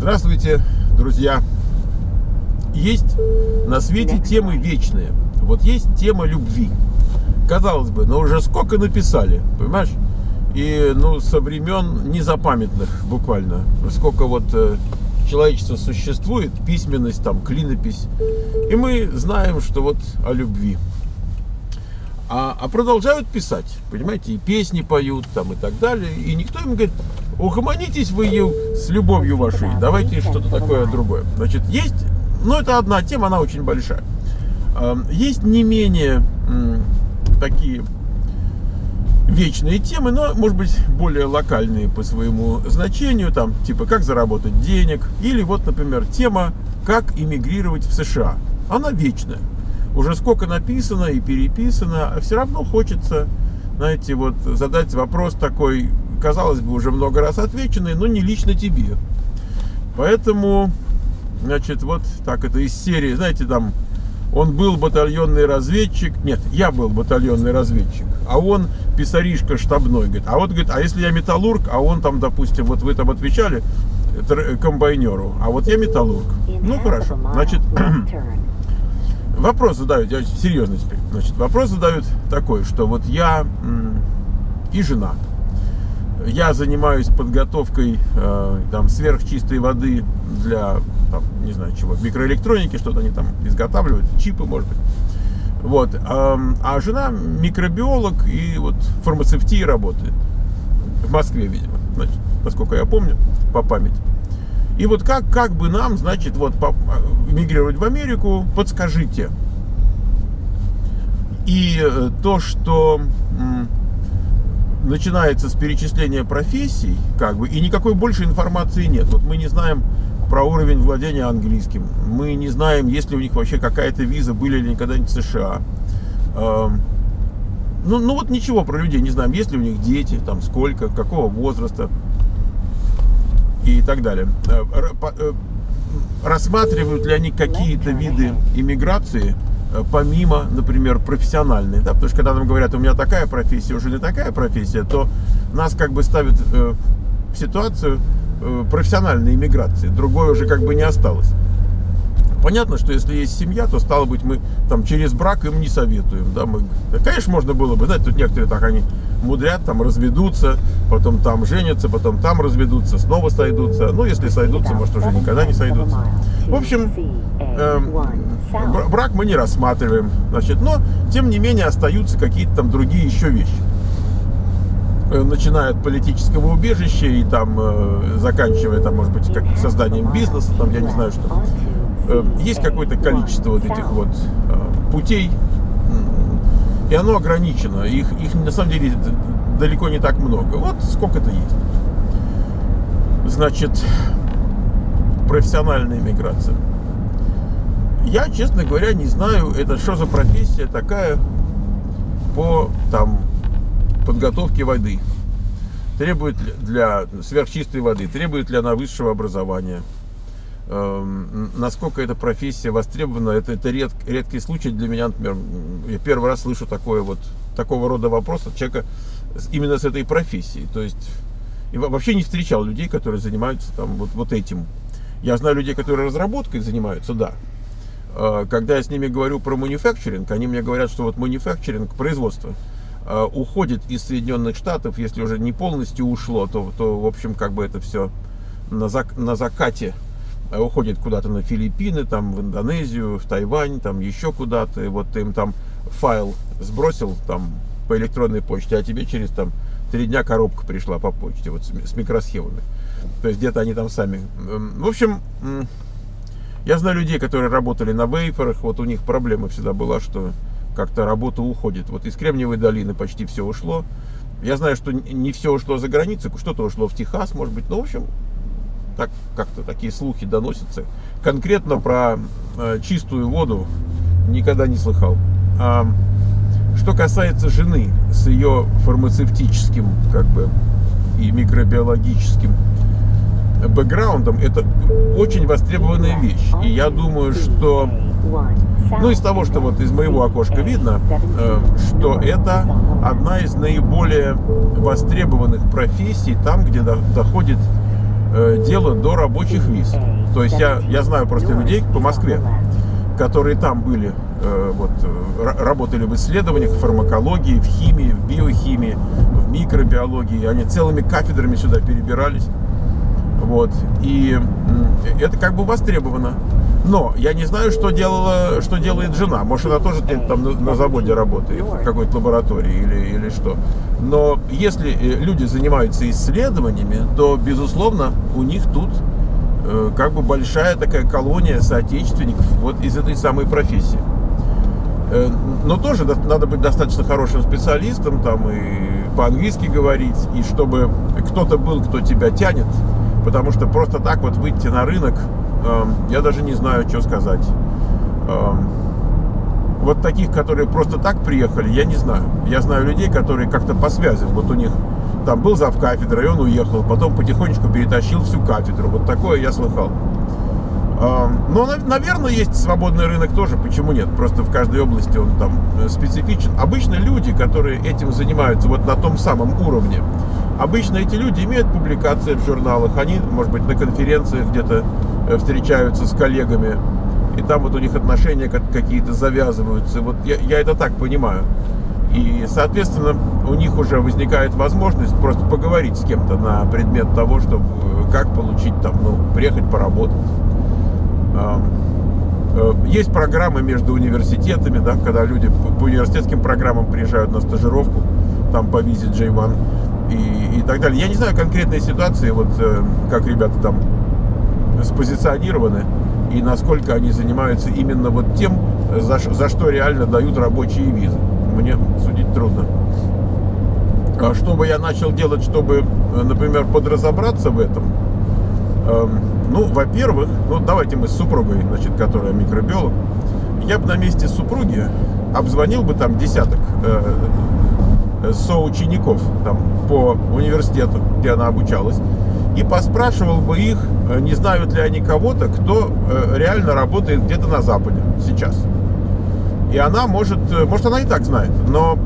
Здравствуйте, друзья! Есть на свете темы вечные. Вот есть тема любви. Казалось бы, но уже сколько написали, понимаешь? И ну со времен незапамятных буквально. Сколько вот человечество существует, письменность, там, клинопись. И мы знаем, что вот о любви. А продолжают писать, понимаете, и песни поют, там, и так далее. И никто им говорит: угомонитесь вы с любовью вашей, давайте что-то такое другое. Значит, есть, но это одна тема, она очень большая. Есть не менее такие вечные темы, но, может быть, более локальные по своему значению, там, типа, как заработать денег, или вот, например, тема, как эмигрировать в США. Она вечная. Уже сколько написано и переписано, а все равно хочется, знаете, вот задать вопрос такой, казалось бы, уже много раз отвеченный, но не лично тебе. Поэтому, значит, вот так это из серии, знаете, там, он был батальонный разведчик, нет, я был батальонный разведчик, а он писаришка штабной, говорит, а вот, говорит, а если я металлург, а он там, допустим, вот вы там отвечали комбайнеру, а вот я металлург. Ну, хорошо, значит... Вопрос задают, я серьезно теперь, значит, вопрос задают такой, что вот я и жена, я занимаюсь подготовкой там сверхчистой воды для, там, не знаю чего, микроэлектроники, что-то они там изготавливают, чипы, может быть, вот, а жена микробиолог и вот фармацевтии работает, в Москве, видимо, значит, насколько я помню, по памяти. И вот как бы нам, значит, вот мигрировать в Америку, подскажите. И то, что начинается с перечисления профессий, как бы, и никакой больше информации нет. Вот мы не знаем про уровень владения английским, мы не знаем, есть ли у них вообще какая-то виза, были ли когда-нибудь в США. Ну вот ничего про людей не знаем, есть ли у них дети, там сколько, какого возраста. И так далее. Рассматривают ли они какие-то виды иммиграции, помимо, например, профессиональной? Да? Потому что когда нам говорят, у меня такая профессия, уже не такая профессия, то нас как бы ставят в ситуацию профессиональной иммиграции. Другой уже как бы не осталось. Понятно, что если есть семья, то, стало быть, мы там через брак им не советуем. Да? Мы, да, конечно, можно было бы, знаете, тут некоторые так они мудрят, там разведутся, потом там женятся, потом там разведутся, снова сойдутся. Ну, если сойдутся, может, уже никогда не сойдутся. В общем, брак мы не рассматриваем, значит, но, тем не менее, остаются какие-то там другие еще вещи. Начиная от политического убежища и там, заканчивая, там, может быть, как созданием бизнеса, там, я не знаю, что... Есть какое-то количество вот этих вот путей, и оно ограничено. Их на самом деле далеко не так много. Вот сколько-то есть. Значит, профессиональная миграция. Я, честно говоря, не знаю, это что за профессия такая по там подготовке воды. Требует ли для сверхчистой воды, требует ли она высшего образования? Насколько эта профессия востребована, это редкий случай для меня, например, я первый раз слышу такого рода вопрос от человека именно с этой профессией, то есть я вообще не встречал людей, которые занимаются там вот этим. Я знаю людей, которые разработкой занимаются, да. Когда я с ними говорю про манufacturing, они мне говорят, что вот манufacturing, производство, уходит из Соединенных Штатов, если уже не полностью ушло, то в общем, как бы это все на закате уходит куда-то на Филиппины, там в Индонезию, в Тайвань, там еще куда-то. И вот ты им там файл сбросил там по электронной почте, а тебе через там 3 дня коробка пришла по почте вот с микросхемами. То есть где-то они там сами. В общем, я знаю людей, которые работали на вейферах, вот у них проблема всегда была, что как-то работа уходит. Вот из Кремниевой долины почти все ушло. Я знаю, что не все ушло за границу, что-то ушло в Техас, может быть, но в общем... Так как-то такие слухи доносятся. Конкретно про чистую воду никогда не слыхал. Что касается жены с ее фармацевтическим, как бы, и микробиологическим бэкграундом, это очень востребованная вещь. И я думаю, что, ну, из того, что вот из моего окошка видно, что это одна из наиболее востребованных профессий там, где доходит дело до рабочих виз. То есть я знаю просто людей по Москве, которые там были, работали в исследованиях, в фармакологии, в химии, в биохимии, в микробиологии. Они целыми кафедрами сюда перебирались. Вот. И это как бы востребовано. Но я не знаю, что делает жена. Может, она тоже там на заводе работает, в какой-то лаборатории или что. Но если люди занимаются исследованиями, то, безусловно, у них тут как бы большая такая колония соотечественников вот из этой самой профессии. Но тоже надо быть достаточно хорошим специалистом, там и по-английски говорить, и чтобы кто-то был, кто тебя тянет. Потому что просто так вот выйти на рынок, я даже не знаю, что сказать. Вот таких, которые просто так приехали, я не знаю. Я знаю людей, которые как-то по связям. Вот у них там был завкафедрой, и он уехал. Потом потихонечку перетащил всю кафедру. Вот такое я слыхал. Но, наверное, есть свободный рынок тоже. Почему нет? Просто в каждой области он там специфичен. Обычно люди, которые этим занимаются вот на том самом уровне, обычно эти люди имеют публикации в журналах, они, может быть, на конференциях где-то встречаются с коллегами, и там вот у них отношения какие-то завязываются. Вот я это так понимаю. И, соответственно, у них уже возникает возможность просто поговорить с кем-то на предмет того, чтобы как получить там, ну, приехать поработать. Есть программы между университетами, да, когда люди по университетским программам приезжают на стажировку, там по визе J1. И так далее. Я не знаю конкретной ситуации, вот как ребята там спозиционированы и насколько они занимаются именно вот тем, за что реально дают рабочие визы. Мне судить трудно. А что бы я начал делать, чтобы, например, подразобраться в этом? Ну, во-первых, ну давайте мы с супругой, значит, которая микробиолог, я бы на месте супруги обзвонил бы там десяток соучеников там по университету, где она обучалась, и поспрашивал бы их, не знают ли они кого-то, кто реально работает где-то на Западе сейчас. И она может она и так знает, но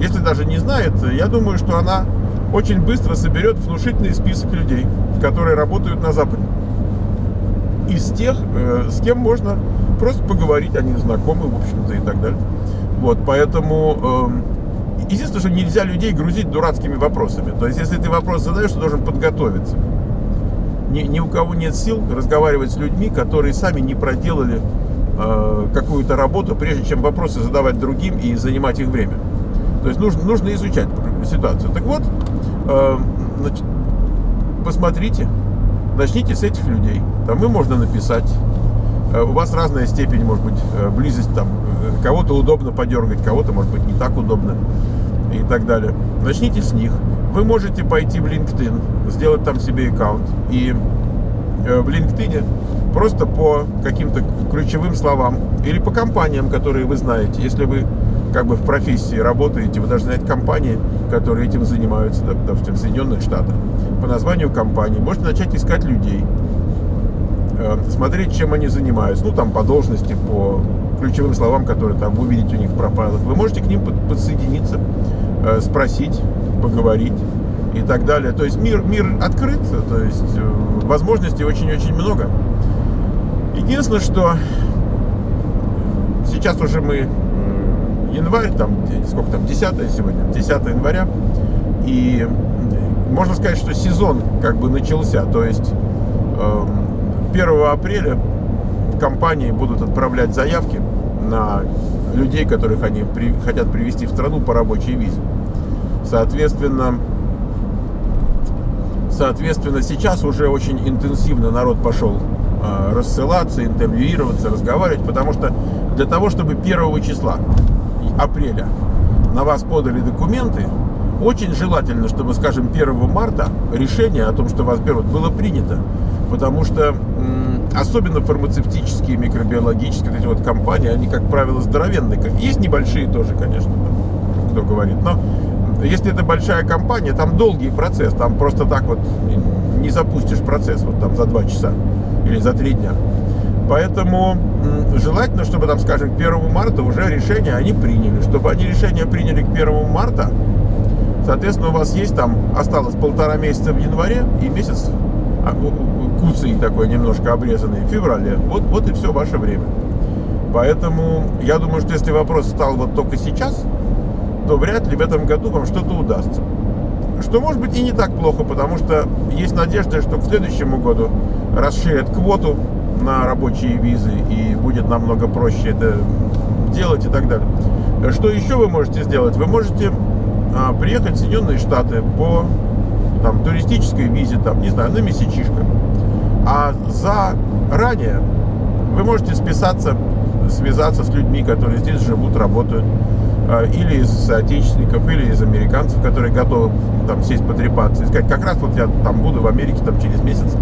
если даже не знает, я думаю, что она очень быстро соберет внушительный список людей, которые работают на Западе. Из тех, с кем можно просто поговорить, они знакомы, в общем-то, и так далее. Вот, поэтому... Единственное, что нельзя людей грузить дурацкими вопросами. То есть, если ты вопрос задаешь, ты должен подготовиться. Ни у кого нет сил разговаривать с людьми, которые сами не проделали какую-то работу, прежде чем вопросы задавать другим и занимать их время. То есть, нужно изучать ситуацию. Так вот, значит, посмотрите, начните с этих людей. Там им можно написать. У вас разная степень, может быть, близость там. Кого-то удобно подергать, кого-то, может быть, не так удобно и так далее. Начните с них. Вы можете пойти в LinkedIn, сделать там себе аккаунт. И в LinkedIn просто по каким-то ключевым словам или по компаниям, которые вы знаете. Если вы как бы в профессии работаете, вы должны знать компании, которые этим занимаются, допустим, в Соединенных Штатах. По названию компании можете начать искать людей, смотреть, чем они занимаются. Ну, там по должности, по ключевым словам, которые там вы увидите у них в профайлах. Вы можете к ним подсоединиться, спросить, поговорить и так далее. То есть мир открыт, то есть возможностей очень-очень много. Единственное, что сейчас уже мы январь, там сколько там, 10 сегодня, 10 января, и можно сказать, что сезон как бы начался, то есть 1 апреля компании будут отправлять заявки на людей, которых они хотят привезти в страну по рабочей визе. Соответственно, сейчас уже очень интенсивно народ пошел рассылаться, интервьюироваться, разговаривать, потому что для того, чтобы 1 числа апреля на вас подали документы, очень желательно, чтобы, скажем, 1 марта решение о том, что вас берут, было принято. Потому что особенно фармацевтические, микробиологические вот эти вот компании, они, как правило, здоровенные. Есть небольшие тоже, конечно, кто говорит. Но если это большая компания, там долгий процесс. Там просто так вот не запустишь процесс вот там за 2 часа или за 3 дня. Поэтому желательно, чтобы там, скажем, 1 марта уже решение они приняли. Чтобы они решение приняли к 1 марта, соответственно, у вас есть там, осталось 1,5 месяца в январе и месяц куцый такой немножко обрезанный, в феврале. Вот и все ваше время. Поэтому я думаю, что если вопрос стал вот только сейчас, то вряд ли в этом году вам что-то удастся. Что может быть и не так плохо, потому что есть надежда, что к следующему году расширят квоту на рабочие визы и будет намного проще это делать и так далее. Что еще вы можете сделать? Вы можете приехать в Соединенные Штаты по там, туристической визе, там, не знаю, на месячишко. А заранее вы можете связаться с людьми, которые здесь живут, работают, или из соотечественников, или из американцев, которые готовы там сесть потрепаться и сказать: как раз вот я там буду в Америке там через месяц,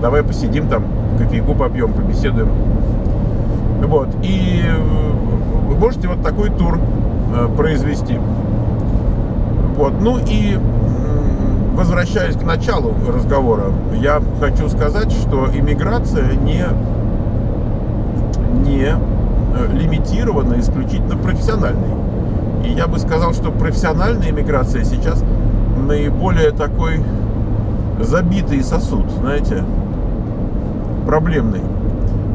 давай посидим там, кофейку попьем, побеседуем. Вот, и вы можете вот такой тур произвести. Вот, ну и возвращаясь к началу разговора, я хочу сказать, что иммиграция не лимитирована исключительно профессиональной. И я бы сказал, что профессиональная иммиграция сейчас наиболее такой забитый сосуд, знаете, проблемный.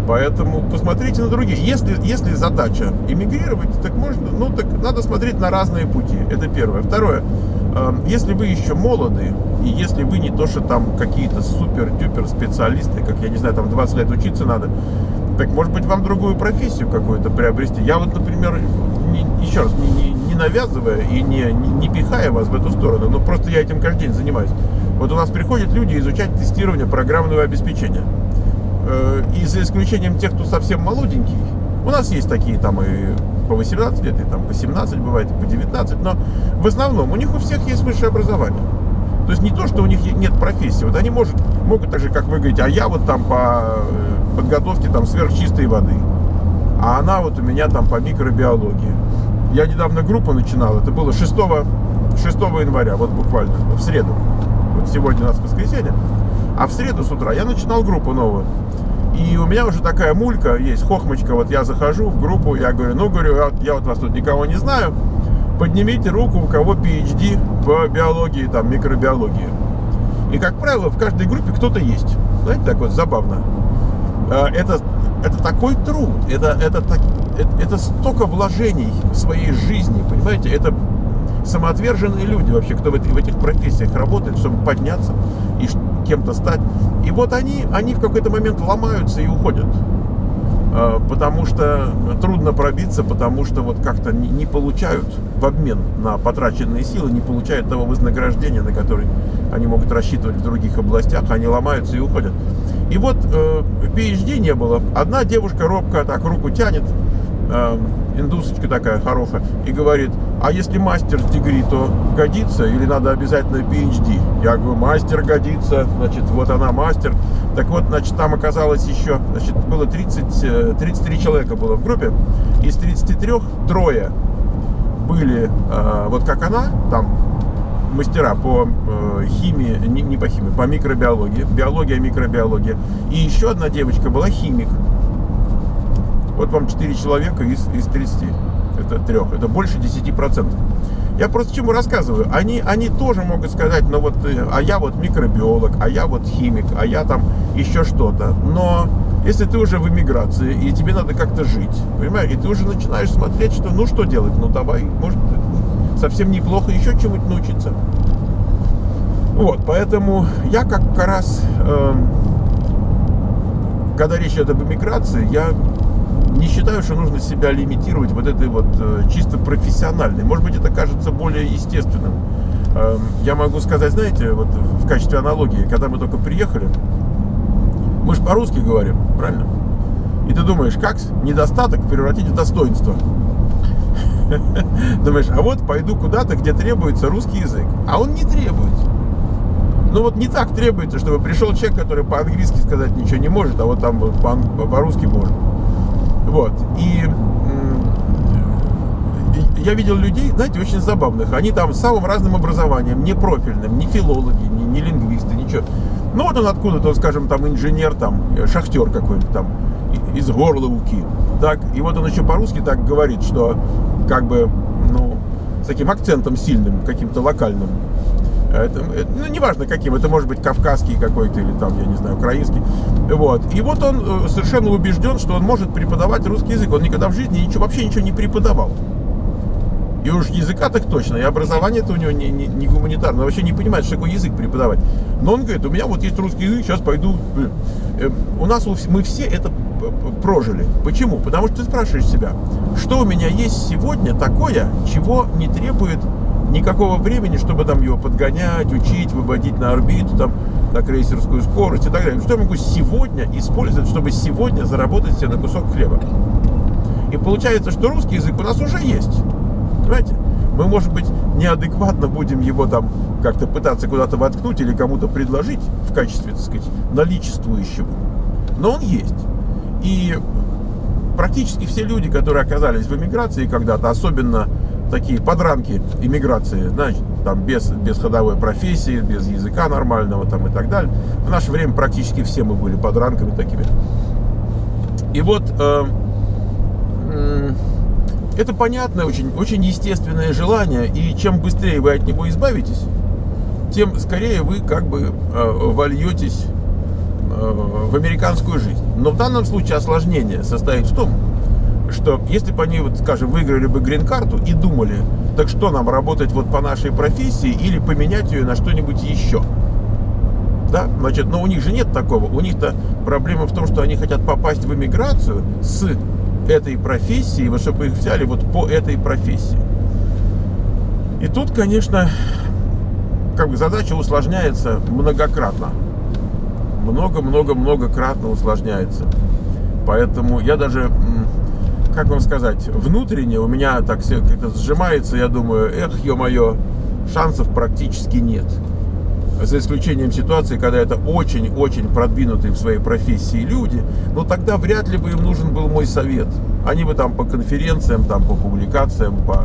Поэтому посмотрите на другие. Если задача эмигрировать, так можно, ну так надо смотреть на разные пути. Это первое. Второе. Если вы еще молоды, и если вы не то, что там какие-то супер-тюпер специалисты, как, я не знаю, там 20 лет учиться надо, так, может быть, вам другую профессию какую-то приобрести. Я вот, например, еще раз, не навязывая и не пихая вас в эту сторону, но просто я этим каждый день занимаюсь. Вот у нас приходят люди изучать тестирование программного обеспечения. И за исключением тех, кто совсем молоденький, у нас есть такие там и по 18 лет, и там по 17 бывает, и по 19, но в основном у них у всех есть высшее образование. То есть не то, что у них нет профессии. Вот они могут так же, как вы говорите, а я вот там по подготовке там сверхчистой воды, а она вот у меня там по микробиологии. Я недавно группу начинал, это было 6 января, вот буквально, в среду. Вот сегодня у нас воскресенье, а в среду с утра я начинал группу новую. И у меня уже такая мулька есть, хохмочка, вот я захожу в группу, я говорю, я вот вас тут никого не знаю, поднимите руку, у кого PhD по биологии, там, микробиологии. И, как правило, в каждой группе кто-то есть. Знаете, так вот забавно. Это такой труд, это столько вложений в своей жизни, понимаете, это самоотверженные люди вообще, кто в этих профессиях работает, чтобы подняться и кем-то стать. И вот они в какой-то момент ломаются и уходят, потому что трудно пробиться, потому что вот как-то не получают в обмен на потраченные силы, не получают того вознаграждения, на которое они могут рассчитывать в других областях, они ломаются и уходят. И вот PhD не было. Одна девушка робко так руку тянет, индусочка такая хорошая, и говорит: а если мастер дегри, то годится или надо обязательно PhD? Я говорю: мастер годится, значит, вот она мастер. Так вот, значит, там оказалось еще, значит, было 33 человека было в группе, из 33 трое были, вот как она, там, мастера по химии, не по химии, по микробиологии, биология, микробиология, и еще одна девочка была химик. Вот вам 4 человека из 30. Это 3. Это больше 10%. Я просто чему рассказываю. Они тоже могут сказать: ну вот, а я вот микробиолог, а я вот химик, а я там еще что-то. Но если ты уже в эмиграции, и тебе надо как-то жить, понимаешь, и ты уже начинаешь смотреть, что ну что делать, ну давай, может, совсем неплохо еще чему-нибудь научиться. Вот, поэтому я как раз, когда речь идет об эмиграции, я не считаю, что нужно себя лимитировать вот этой вот чисто профессиональной. Может быть, это кажется более естественным. Я могу сказать, знаете, вот в качестве аналогии, когда мы только приехали, мы же по-русски говорим, правильно? И ты думаешь, как недостаток превратить в достоинство? Думаешь, а вот пойду куда-то, где требуется русский язык. А он не требуется. Ну вот не так требуется, чтобы пришел человек, который по-английски сказать ничего не может, а вот там по-русски может. Вот, и я видел людей, знаете, очень забавных. Они там с самым разным образованием, не профильным, не филологи, не лингвисты, ничего. Ну вот он откуда-то, скажем, там инженер, там шахтер какой-нибудь там, из Горловки. Так, и вот он еще по-русски так говорит, что как бы, ну, с таким акцентом сильным, каким-то локальным. Ну, неважно каким, это может быть кавказский какой-то или там, я не знаю, украинский. Вот. И вот он совершенно убежден, что он может преподавать русский язык. Он никогда в жизни вообще ничего не преподавал. И уж языка так точно, и образование-то у него не гуманитарное. Он вообще не понимает, что такое язык преподавать. Но он говорит, у меня вот есть русский язык, сейчас пойду. У нас мы все это прожили. Почему? Потому что ты спрашиваешь себя, что у меня есть сегодня такое, чего не требует никакого времени, чтобы там его подгонять, учить, выводить на орбиту, там, на крейсерскую скорость и так далее. Что я могу сегодня использовать, чтобы сегодня заработать себе на кусок хлеба? И получается, что русский язык у нас уже есть. Понимаете? Мы, может быть, неадекватно будем его там как-то пытаться куда-то воткнуть или кому-то предложить в качестве, так сказать, наличествующего. Но он есть. И практически все люди, которые оказались в эмиграции когда-то, особенно такие подранки иммиграции, значит, там без ходовой профессии, без языка нормального там и так далее. В наше время практически все мы были подранками такими. И вот это понятное, очень, очень естественное желание, и чем быстрее вы от него избавитесь, тем скорее вы как бы вольетесь в американскую жизнь. Но в данном случае осложнение состоит в том, что если бы они, вот, скажем, выиграли бы грин-карту и думали, так что нам работать вот по нашей профессии или поменять ее на что-нибудь еще, да? Значит, но у них же нет такого. У них-то проблема в том, что они хотят попасть в эмиграцию с этой профессии, вот чтобы их взяли вот по этой профессии. И тут, конечно, как бы задача усложняется многократно. Много-много-многократно усложняется. Поэтому я даже, как вам сказать, внутренне у меня так все как-то сжимается, я думаю, эх, ё-моё, шансов практически нет. За исключением ситуации, когда это очень-очень продвинутые в своей профессии люди, но тогда вряд ли бы им нужен был мой совет. Они бы там по конференциям, там по публикациям, по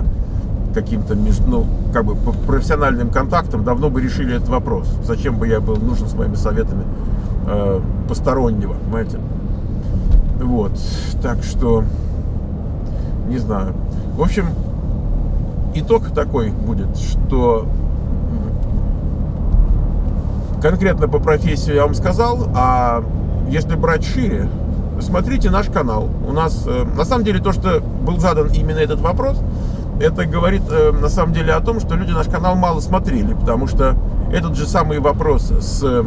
каким-то, ну, как бы по профессиональным контактам давно бы решили этот вопрос. Зачем бы я был нужен с моими советами постороннего, понимаете? Вот, так что, не знаю. В общем, итог такой будет, что конкретно по профессии я вам сказал, а если брать шире, смотрите наш канал. У нас, на самом деле, то, что был задан именно этот вопрос, это говорит, на самом деле, о том, что люди наш канал мало смотрели, потому что этот же самый вопрос с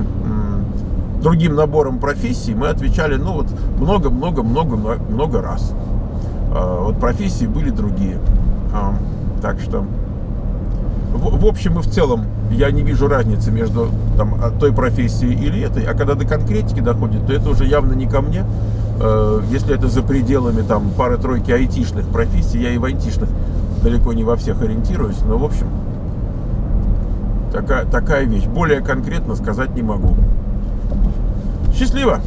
другим набором профессий мы отвечали, ну, вот, много-много-много-много раз. Вот профессии были другие. Так что, в общем и в целом, я не вижу разницы между там, той профессией или этой. А когда до конкретики доходит, то это уже явно не ко мне. Если это за пределами там пары-тройки айтишных профессий, я и в айтишных далеко не во всех ориентируюсь. Но, в общем, такая вещь. Более конкретно сказать не могу. Счастливо!